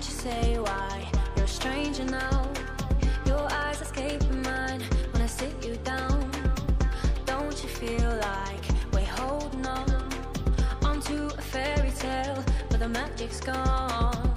what you say, why you're a stranger now. Your eyes escaping mine when I sit you down. Don't you feel like we're holding on onto a fairy tale, but the magic's gone?